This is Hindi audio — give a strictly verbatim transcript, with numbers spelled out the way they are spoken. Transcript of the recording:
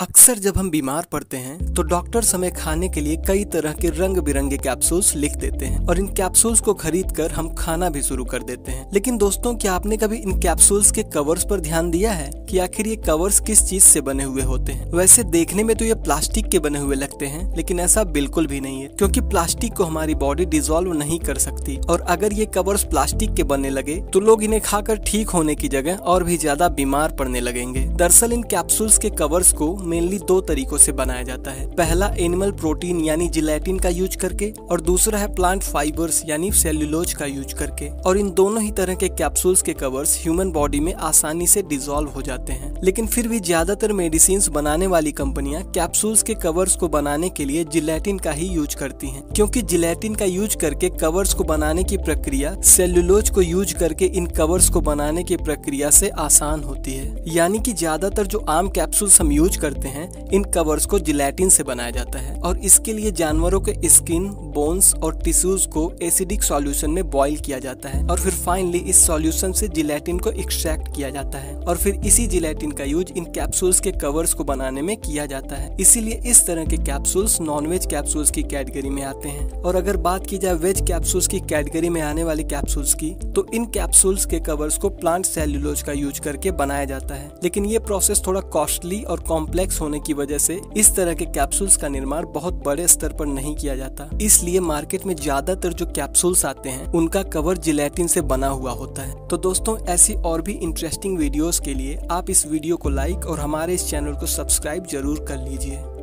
अक्सर जब हम बीमार पड़ते हैं तो डॉक्टर्स हमें खाने के लिए कई तरह के रंग बिरंगे कैप्सूल्स लिख देते हैं और इन कैप्सूल्स को खरीदकर हम खाना भी शुरू कर देते हैं। लेकिन दोस्तों, क्या आपने कभी इन कैप्सूल्स के कवर्स पर ध्यान दिया है कि आखिर ये कवर्स किस चीज से बने हुए होते हैं? वैसे देखने में तो ये प्लास्टिक के बने हुए लगते हैं, लेकिन ऐसा बिल्कुल भी नहीं है, क्योंकि प्लास्टिक को हमारी बॉडी डिजोल्व नहीं कर सकती। और अगर ये कवर्स प्लास्टिक के बनने लगे तो लोग इन्हें खाकर ठीक होने की जगह और भी ज्यादा बीमार पड़ने लगेंगे। दरअसल इन कैप्सूल्स के कवर्स को मेनली दो तरीकों से बनाया जाता है। पहला एनिमल प्रोटीन यानी जिलेटिन का यूज करके, और दूसरा है प्लांट फाइबर्स यानी सेल्यूलोज का यूज करके। और इन दोनों ही तरह के कैप्सूल्स के कवर्स ह्यूमन बॉडी में आसानी से डिसॉल्व हो जाते हैं। लेकिन फिर भी ज्यादातर मेडिसिन्स बनाने वाली कंपनियां कैप्सूल्स के कवर्स को बनाने के लिए जिलेटिन का ही यूज करती हैं, क्योंकि जिलेटिन का यूज करके कवर्स को बनाने की प्रक्रिया सेल्यूलोज को यूज करके इन कवर्स को बनाने की प्रक्रिया से आसान होती है। यानी कि ज्यादातर जो आम कैप्सूल्स हम यूज करते हैं, इन कवर्स को जिलेटिन से बनाया जाता है, और इसके लिए जानवरों के स्किन, बोन्स और टिश्यूज को एसिडिक सॉल्यूशन में बॉईल किया जाता है, और फिर फाइनली इस सॉल्यूशन से जिलेटिन को एक्सट्रैक्ट किया जाता है, और फिर इसी जिलेटिन का यूज इन कैप्सूल्स के कवर्स को बनाने में किया जाता है। इसीलिए इस तरह के कैप्सूल्स नॉनवेज कैप्सूल्स की कैटेगरी में आते हैं। और अगर बात की जाए वेज कैप्सूल्स की कैटेगरी में आने वाले कैप्सूल्स की, तो इन कैप्सूल्स के कवर्स को प्लांट सेल्यूलोज का यूज करके बनाया जाता है, लेकिन ये प्रोसेस थोड़ा कॉस्टली और कॉम्प्लेक्स होने की वजह से इस तरह के कैप्सूल्स का निर्माण बहुत बड़े स्तर पर नहीं किया जाता। इसलिए मार्केट में ज्यादातर जो कैप्सूल्स आते हैं उनका कवर जिलेटिन से बना हुआ होता है। तो दोस्तों, ऐसी और भी इंटरेस्टिंग वीडियोस के लिए आप इस वीडियो को लाइक और हमारे इस चैनल को सब्सक्राइब जरूर कर लीजिए।